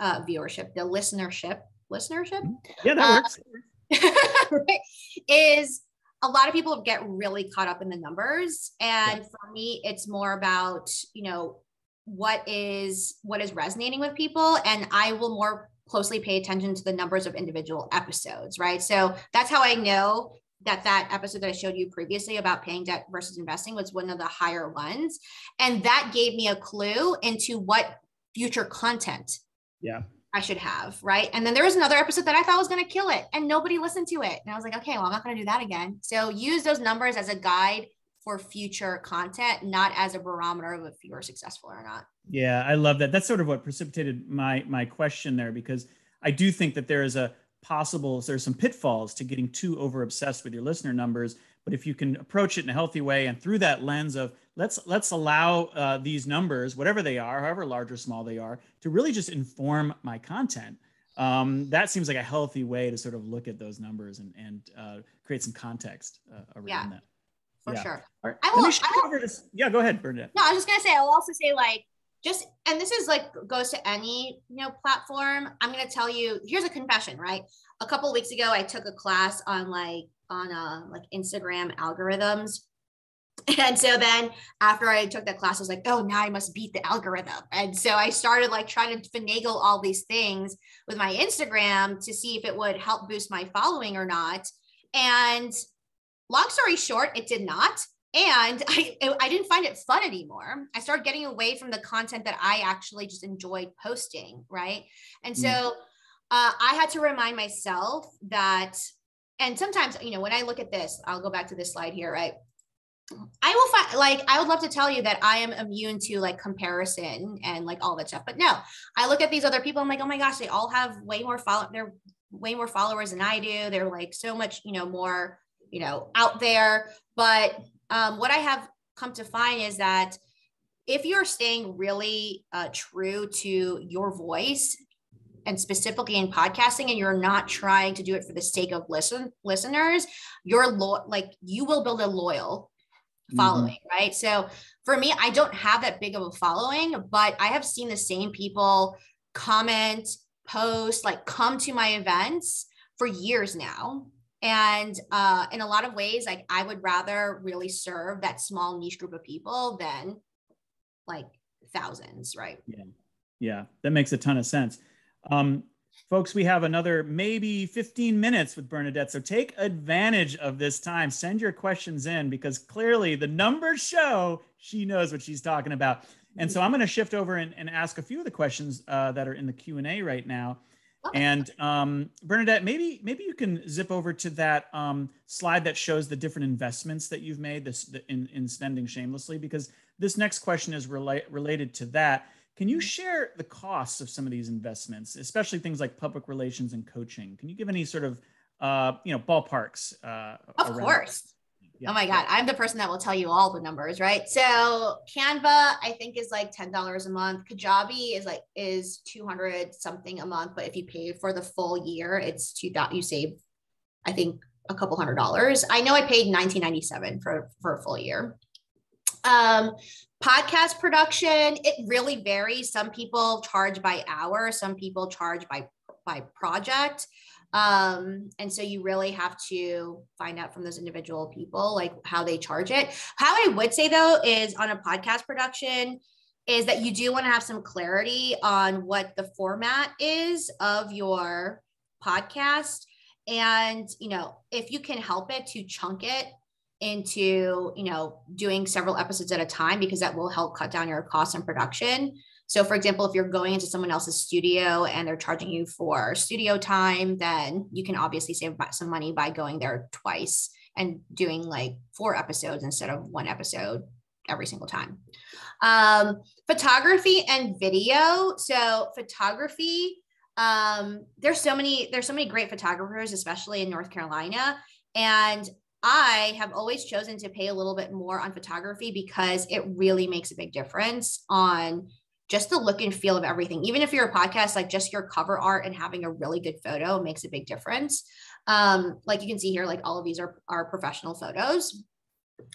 uh, viewership, the listenership, listenership? Yeah, that works. Uh, is a lot of people get really caught up in the numbers. And yeah. for me, it's more about, you know, what is what is resonating with people, and I will more closely pay attention to the numbers of individual episodes, right? So that's how I know that that episode that I showed you previously about paying debt versus investing was one of the higher ones. And that gave me a clue into what future content yeah. I should have, right? And then there was another episode that I thought was going to kill it and nobody listened to it. And I was like, okay, well, I'm not going to do that again. So use those numbers as a guide for future content, not as a barometer of if you were successful or not. Yeah, I love that. That's sort of what precipitated my my question there, because I do think that there is a possible, there's some pitfalls to getting too over obsessed with your listener numbers. But if you can approach it in a healthy way and through that lens of let's let's allow uh, these numbers, whatever they are, however large or small they are, to really just inform my content. Um, that seems like a healthy way to sort of look at those numbers and, and uh, create some context uh, around yeah. that. For yeah. sure. All right. I will, Let me shift I will, over to, yeah, go ahead, Bernadette. No, I was just going to say, I'll also say like, just, and this is like, goes to any, you know, platform. I'm going to tell you, here's a confession, right? A couple of weeks ago, I took a class on like, on uh, like Instagram algorithms. And so then after I took that class, I was like, oh, now I must beat the algorithm. And so I started like trying to finagle all these things with my Instagram to see if it would help boost my following or not. And long story short, it did not. And I, I didn't find it fun anymore. I started getting away from the content that I actually just enjoyed posting, right? And so uh, I had to remind myself that, and sometimes, you know, when I look at this, I'll go back to this slide here, right? I will find, like, I would love to tell you that I am immune to like comparison and like all that stuff, but no, I look at these other people, I'm like, oh my gosh, they all have way more follow, they're way more followers than I do. They're like so much, you know, more, you know, out there. But um, what I have come to find is that if you're staying really uh, true to your voice, and specifically in podcasting, and you're not trying to do it for the sake of listen listeners, you're lo- like, you will build a loyal following, mm-hmm. right? So for me, I don't have that big of a following, but I have seen the same people comment, post, like come to my events for years now. And uh, in a lot of ways, like I would rather really serve that small niche group of people than like thousands, right? Yeah, yeah, that makes a ton of sense. Um, folks, we have another maybe fifteen minutes with Bernadette. So take advantage of this time, send your questions in, because clearly the numbers show she knows what she's talking about. And so I'm gonna shift over and, and ask a few of the questions uh, that are in the Q and A right now. And um, Bernadette, maybe maybe you can zip over to that um, slide that shows the different investments that you've made this, the, in, in spending shamelessly, because this next question is rela- related to that. Can you share the costs of some of these investments, especially things like public relations and coaching? Can you give any sort of uh, you know ballparks? Uh, of course. Yeah. Oh my God, I'm the person that will tell you all the numbers, right? So Canva, I think, is like ten dollars a month. Kajabi is like, is two hundred something a month. But if you pay for the full year, it's two, you save, I think, a couple hundred dollars. I know I paid nineteen ninety-seven for, for a full year. Um, podcast production, it really varies. Some people charge by hour, some people charge by, by project. Um, and so you really have to find out from those individual people, like how they charge it. How I would say though, is on a podcast production is that you do want to have some clarity on what the format is of your podcast. And, you know, if you can help it to chunk it into, you know, doing several episodes at a time, because that will help cut down your costs in production. So for example, if you're going into someone else's studio and they're charging you for studio time, then you can obviously save some money by going there twice and doing like four episodes instead of one episode every single time. Um, photography and video. So photography, um, there's so many, there's so many great photographers, especially in North Carolina. And I have always chosen to pay a little bit more on photography because it really makes a big difference on just the look and feel of everything. Even if you're a podcast, like just your cover art and having a really good photo makes a big difference. Um, like you can see here, like all of these are, are professional photos.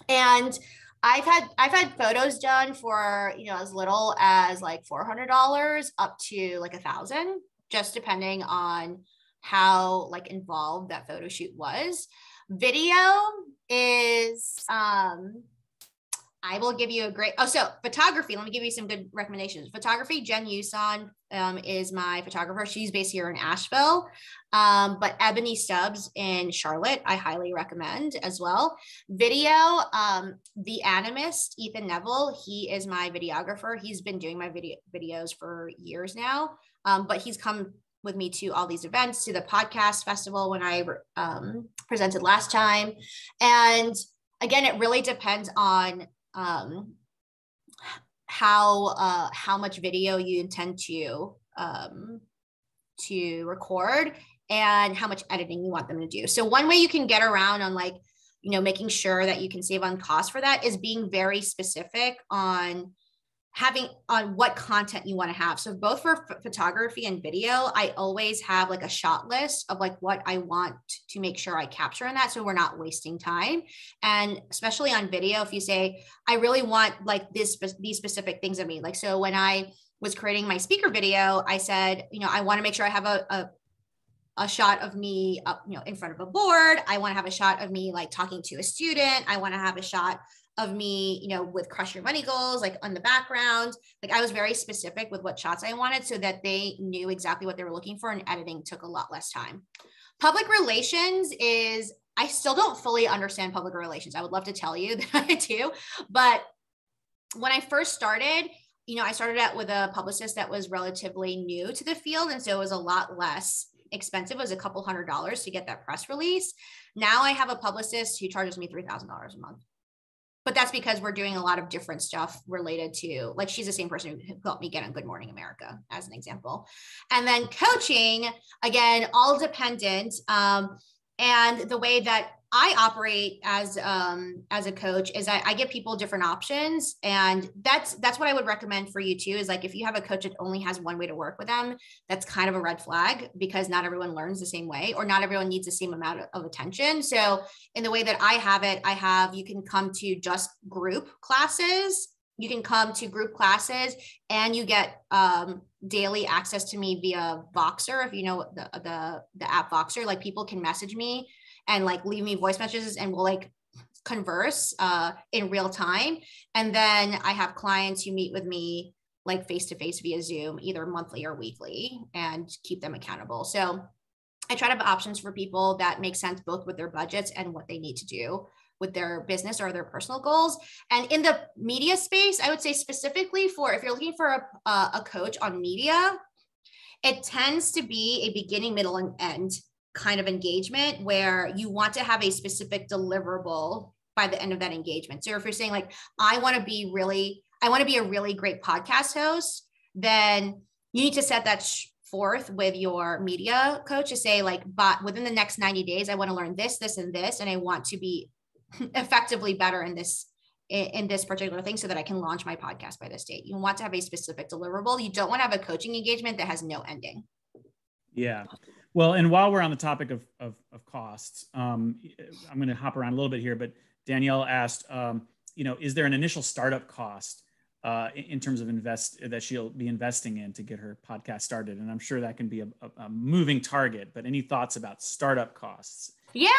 And I've had, I've had photos done for, you know, as little as like four hundred dollars up to like a thousand, just depending on how like involved that photo shoot was. Video is, um, I will give you a great, oh, so photography, let me give you some good recommendations. Photography, Jen Yuson um, is my photographer. She's based here in Asheville, um, but Ebony Stubbs in Charlotte, I highly recommend as well. Video, um, The Animist, Ethan Neville, he is my videographer. He's been doing my video videos for years now, um, but he's come with me to all these events, to the podcast festival when I um, presented last time. And again, it really depends on um, how, uh, how much video you intend to, um, to record and how much editing you want them to do. So one way you can get around on like, you know, making sure that you can save on cost for that is being very specific on having on what content you want to have. So both for ph- photography and video, I always have like a shot list of like what I want to make sure I capture in that. So we're not wasting time. And especially on video, if you say, I really want like this, these specific things of me. Like, so when I was creating my speaker video, I said, you know, I want to make sure I have a, a a shot of me up, you know, in front of a board. I want to have a shot of me like talking to a student. I want to have a shot of me, you know, with Crush Your Money Goals, like on the background. Like I was very specific with what shots I wanted so that they knew exactly what they were looking for, and editing took a lot less time. Public relations is, I still don't fully understand public relations. I would love to tell you that I do, but when I first started, you know, I started out with a publicist that was relatively new to the field. And so it was a lot less expensive. It was a couple hundred dollars to get that press release. Now I have a publicist who charges me three thousand dollars a month. But that's because we're doing a lot of different stuff related to, like, she's the same person who helped me get on Good Morning America, as an example. And then coaching, again, all dependent. Um, and the way that I operate as um, as a coach is I, I give people different options. And that's that's what I would recommend for you too, is like, if you have a coach that only has one way to work with them, that's kind of a red flag, because not everyone learns the same way, or not everyone needs the same amount of attention. So in the way that I have it, I have, you can come to just group classes. You can come to group classes and you get um, daily access to me via Voxer. If you know the, the, the app Voxer, like people can message me and like leave me voice messages, and we'll like converse uh, in real time. And then I have clients who meet with me like face-to-face via Zoom, either monthly or weekly, and keep them accountable. So I try to have options for people that make sense, both with their budgets and what they need to do with their business or their personal goals. And in the media space, I would say specifically for, if you're looking for a, a coach on media, it tends to be a beginning, middle, and end kind of engagement, where you want to have a specific deliverable by the end of that engagement. So if you're saying like, I want to be really, I want to be a really great podcast host, then you need to set that sh- forth with your media coach to say like, but within the next ninety days, I want to learn this, this, and this, and I want to be effectively better in this, in this particular thing so that I can launch my podcast by this date. You want to have a specific deliverable. You don't want to have a coaching engagement that has no ending. Yeah. Well, and while we're on the topic of of, of costs, um, I'm going to hop around a little bit here, but Danielle asked, um, you know, is there an initial startup cost uh, in terms of invest that she'll be investing in to get her podcast started? And I'm sure that can be a, a, a moving target, but any thoughts about startup costs? Yeah.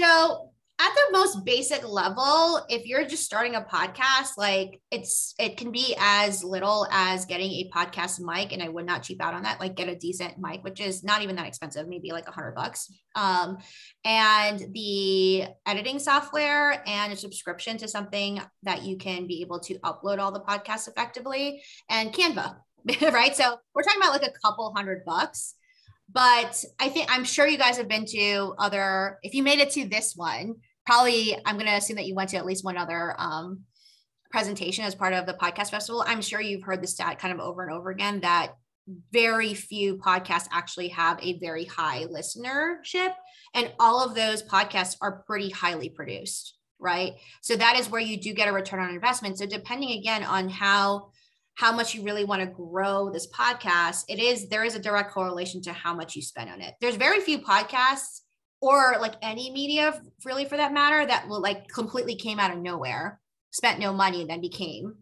So at the most basic level, if you're just starting a podcast, like it's, it can be as little as getting a podcast mic. And I would not cheap out on that. Like get a decent mic, which is not even that expensive, maybe like a hundred bucks. Um, and the editing software and a subscription to something that you can be able to upload all the podcasts effectively, and Canva, right? So we're talking about like a couple hundred bucks. But I think, I'm sure you guys have been to other, if you made it to this one, probably I'm going to assume that you went to at least one other um, presentation as part of the podcast festival. I'm sure you've heard the stat kind of over and over again that very few podcasts actually have a very high listenership. And all of those podcasts are pretty highly produced, right? So that is where you do get a return on investment. So depending again on how how much you really want to grow this podcast, it is, there is a direct correlation to how much you spend on it. There's very few podcasts, or like any media really for that matter, that will like completely came out of nowhere, spent no money, and then became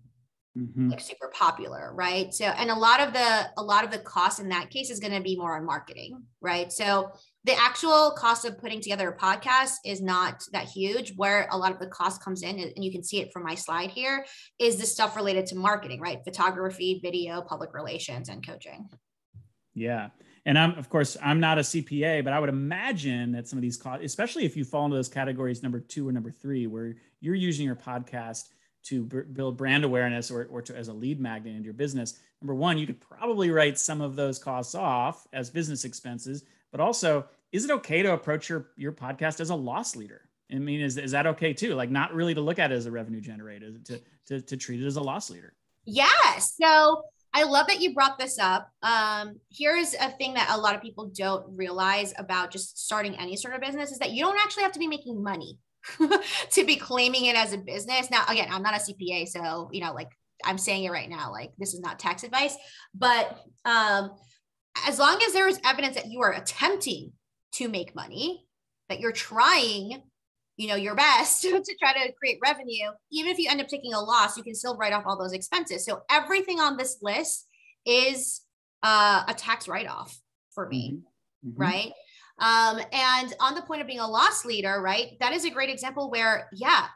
mm-hmm. like super popular, right? So, and a lot of the, a lot of the cost in that case is going to be more on marketing, right? So the actual cost of putting together a podcast is not that huge. Where a lot of the cost comes in, and you can see it from my slide here, is the stuff related to marketing, right? Photography, video, public relations, and coaching. Yeah. And I'm, of course, I'm not a C P A, but I would imagine that some of these costs, especially if you fall into those categories, number two or number three, where you're using your podcast to b- build brand awareness or, or to, as a lead magnet in your business. Number one, you could probably write some of those costs off as business expenses, but also, is it okay to approach your, your podcast as a loss leader? I mean, is, is that okay too? Like, not really to look at it as a revenue generator, to, to, to treat it as a loss leader. Yeah. So I love that you brought this up. Um, here's a thing that a lot of people don't realize about just starting any sort of business, is that you don't actually have to be making money to be claiming it as a business. Now, again, I'm not a C P A, so, you know, like, I'm saying it right now, like, this is not tax advice, but um, as long as there is evidence that you are attempting to make money, that you're trying, you know, your best to try to create revenue, even if you end up taking a loss, you can still write off all those expenses. So everything on this list is uh, a tax write-off for me, mm-hmm. right? Um, and on the point of being a loss leader, right? That is a great example where, yeah,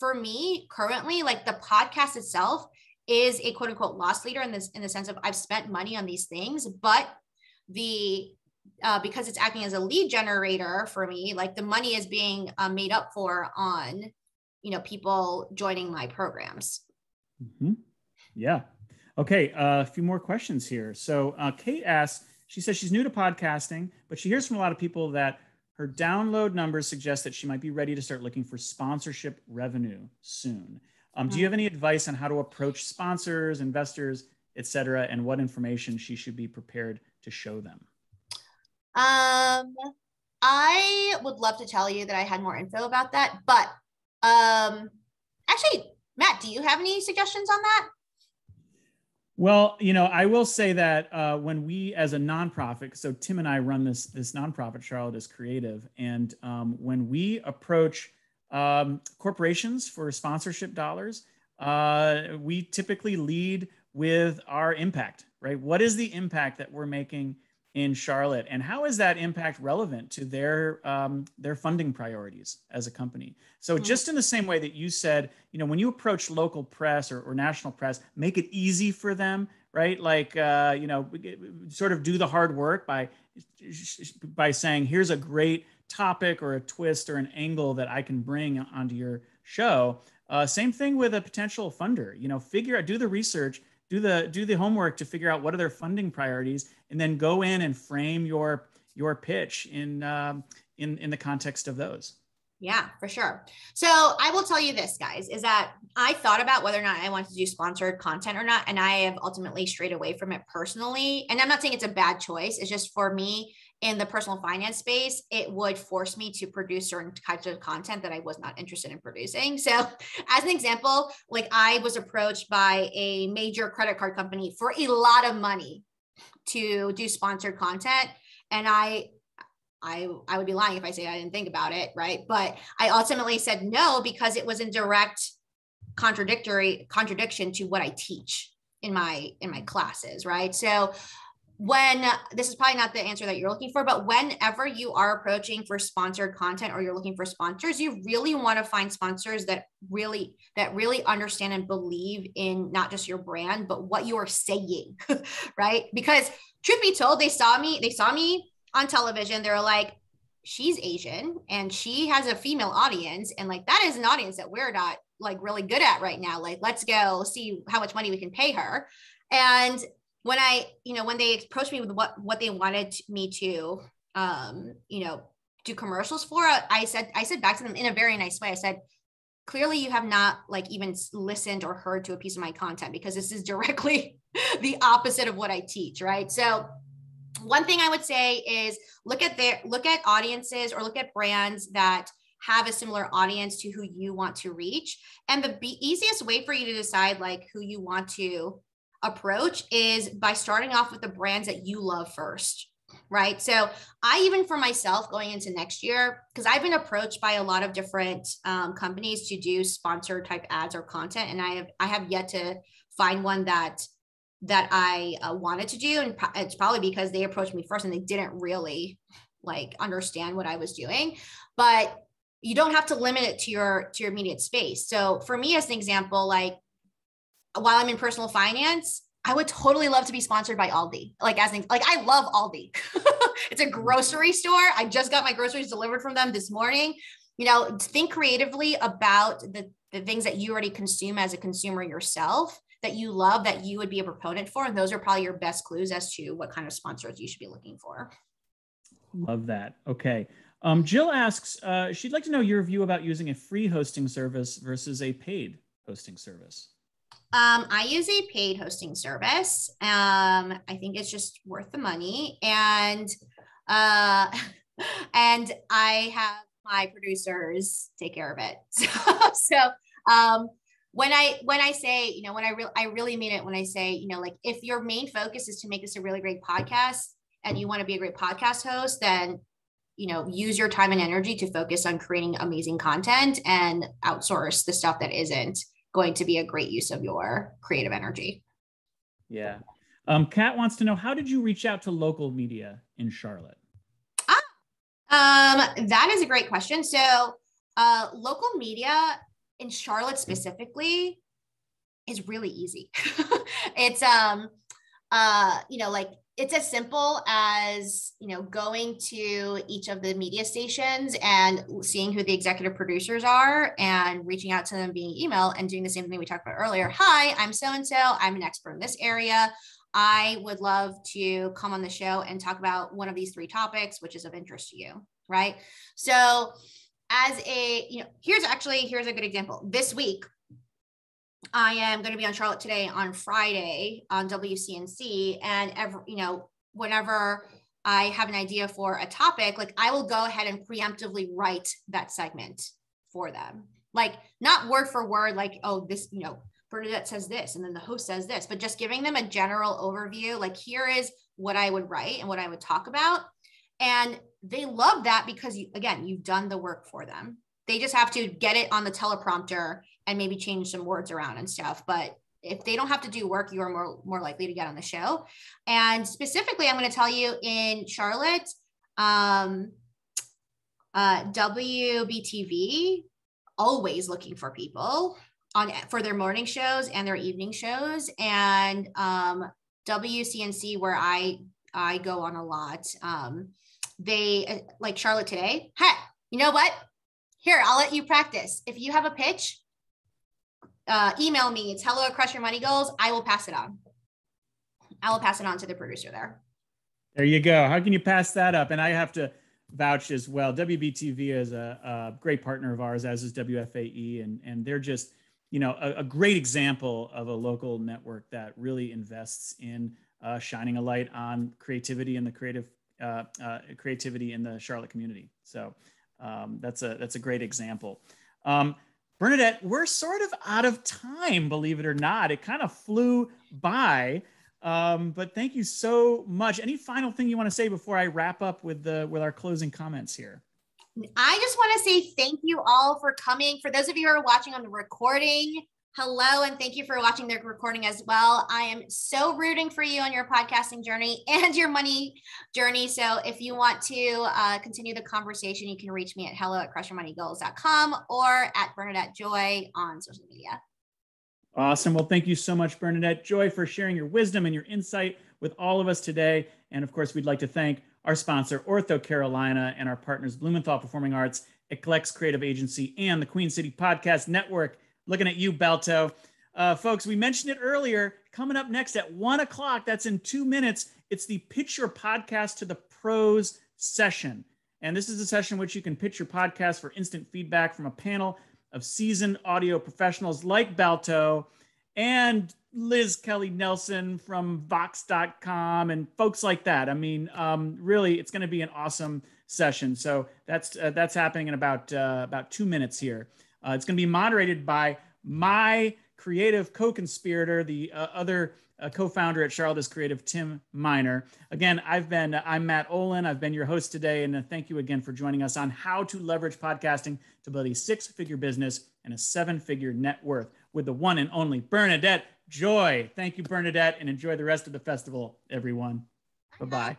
for me currently, like, the podcast itself is a quote unquote loss leader in this, in the sense of I've spent money on these things, but the, uh, because it's acting as a lead generator for me, like, the money is being uh, made up for on, you know, people joining my programs. Mm-hmm. Yeah. Okay. Uh, a few more questions here. So uh, Kate asks, she says she's new to podcasting, but she hears from a lot of people that her download numbers suggest that she might be ready to start looking for sponsorship revenue soon. Um, do you have any advice on how to approach sponsors, investors, et cetera, and what information she should be prepared to show them? Um, I would love to tell you that I had more info about that, but um, actually, Matt, do you have any suggestions on that? Well, you know, I will say that uh, when we, as a nonprofit, so Tim and I run this this nonprofit, Charlotte Is Creative, and um, when we approach um, corporations for sponsorship dollars, uh, we typically lead with our impact, right? What is the impact that we're making in Charlotte, and how is that impact relevant to their um, their funding priorities as a company? So mm-hmm. just in the same way that you said, you know, when you approach local press or, or national press, make it easy for them, right? Like, uh, you know, sort of do the hard work by by saying, here's a great topic or a twist or an angle that I can bring onto your show. Uh, same thing with a potential funder. You know, figure out, do the research. Do the do the homework to figure out what are their funding priorities, and then go in and frame your your pitch in um, in in the context of those. Yeah, for sure. So I will tell you this, guys, is that I thought about whether or not I wanted to do sponsored content or not, and I have ultimately strayed away from it personally. And I'm not saying it's a bad choice. It's just for me in the personal finance space, it would force me to produce certain types of content that I was not interested in producing. So as an example, like, I was approached by a major credit card company for a lot of money to do sponsored content. And I I, I would be lying if I say I didn't think about it, right? But I ultimately said no, because it was in direct contradictory contradiction to what I teach in my in my classes, right? So when, this is probably not the answer that you're looking for, but whenever you are approaching for sponsored content or you're looking for sponsors, you really want to find sponsors that really, that really understand and believe in not just your brand, but what you are saying, right? Because truth be told, they saw me, they saw me on television, they're like, she's Asian and she has a female audience. And like, that is an audience that we're not like really good at right now. Like, let's go see how much money we can pay her. And when I, you know, when they approached me with what, what they wanted me to, um, you know, do commercials for, I said, I said back to them in a very nice way. I said, clearly you have not like even listened or heard to a piece of my content, because this is directly the opposite of what I teach. Right. So one thing I would say is look at their, look at audiences or look at brands that have a similar audience to who you want to reach. And the be- easiest way for you to decide like who you want to approach is by starting off with the brands that you love first, right? So I, even for myself going into next year, because I've been approached by a lot of different um, companies to do sponsor type ads or content. And I have, I have yet to find one that that I uh, wanted to do. And pro- it's probably because they approached me first and they didn't really like understand what I was doing, but you don't have to limit it to your, to your immediate space. So for me, as an example, like while I'm in personal finance, I would totally love to be sponsored by Aldi. Like as an, like I love Aldi. It's a grocery store. I just got my groceries delivered from them this morning. You know, think creatively about the, the things that you already consume as a consumer yourself that you love, that you would be a proponent for. And those are probably your best clues as to what kind of sponsors you should be looking for. Love that. Okay. Um, Jill asks, uh, she'd like to know your view about using a free hosting service versus a paid hosting service. Um, I use a paid hosting service. Um, I think it's just worth the money. And, uh, and I have my producers take care of it. So, so um, when I, when I say, you know, when I really, I really mean it, when I say, you know, like if your main focus is to make this a really great podcast and you want to be a great podcast host, then, you know, use your time and energy to focus on creating amazing content and outsource the stuff that isn't going to be a great use of your creative energy. Yeah. Um, Kat wants to know, how did you reach out to local media in Charlotte? Ah, um, that is a great question. So uh, local media in Charlotte specifically is really easy. It's, um, uh, you know, like, it's as simple as, you know, going to each of the media stations and seeing who the executive producers are and reaching out to them via email and doing the same thing we talked about earlier. Hi, I'm so-and-so. I'm an expert in this area. I would love to come on the show and talk about one of these three topics, which is of interest to you, right? So as a, you know, here's actually, here's a good example. This week, I am going to be on Charlotte Today on Friday on W C N C, and every, you know, whenever I have an idea for a topic, like I will go ahead and preemptively write that segment for them. Like not word for word, like, oh, this, you know, Bernadette says this, and then the host says this, but just giving them a general overview. Like here is what I would write and what I would talk about. And they love that because you, again, you've done the work for them. They just have to get it on the teleprompter and maybe change some words around and stuff. But if they don't have to do work, you are more, more likely to get on the show. And specifically, I'm going to tell you in Charlotte, um, uh, W B T V, always looking for people on for their morning shows and their evening shows. And um, W C N C, where I, I go on a lot, um, they, like Charlotte Today, hey, you know what? Here, I'll let you practice. If you have a pitch, uh, email me. It's hello at Crush Your Money Goals. I will pass it on. I will pass it on to the producer there. There you go. How can you pass that up? And I have to vouch as well. W B T V is a, a great partner of ours, as is W F A E. And, and they're just, you know, a, a great example of a local network that really invests in uh, shining a light on creativity and the creative uh, uh, creativity in the Charlotte community. So Um, that's a that's a great example. Um, Bernadette, we're sort of out of time, believe it or not. It kind of flew by, um, but thank you so much. Any final thing you want to say before I wrap up with the with our closing comments here? I just want to say thank you all for coming. For those of you who are watching on the recording, hello, and thank you for watching the recording as well. I am so rooting for you on your podcasting journey and your money journey. So if you want to uh, continue the conversation, you can reach me at hello at crush your money goals dot com or at Bernadette Joy on social media. Awesome. Well, thank you so much, Bernadette Joy, for sharing your wisdom and your insight with all of us today. And of course, we'd like to thank our sponsor, Ortho Carolina, and our partners, Blumenthal Performing Arts, Eclects Creative Agency, and the Queen City Podcast Network. Looking at you, Balto. Uh, folks, we mentioned it earlier, coming up next at one o'clock, that's in two minutes, it's the Pitch Your Podcast to the Pros session. And this is a session in which you can pitch your podcast for instant feedback from a panel of seasoned audio professionals like Balto and Liz Kelly Nelson from Vox dot com and folks like that. I mean, um, really, it's gonna be an awesome session. So that's, uh, that's happening in about, uh, about two minutes here. Uh, it's going to be moderated by my creative co-conspirator, the uh, other uh, co-founder at Charlotte Is Creative, Tim Miner. Again, I've been, uh, I'm Matt Olin. I've been your host today. And uh, thank you again for joining us on how to leverage podcasting to build a six-figure business and a seven-figure net worth with the one and only Bernadette Joy. Thank you, Bernadette, and enjoy the rest of the festival, everyone. Bye-bye.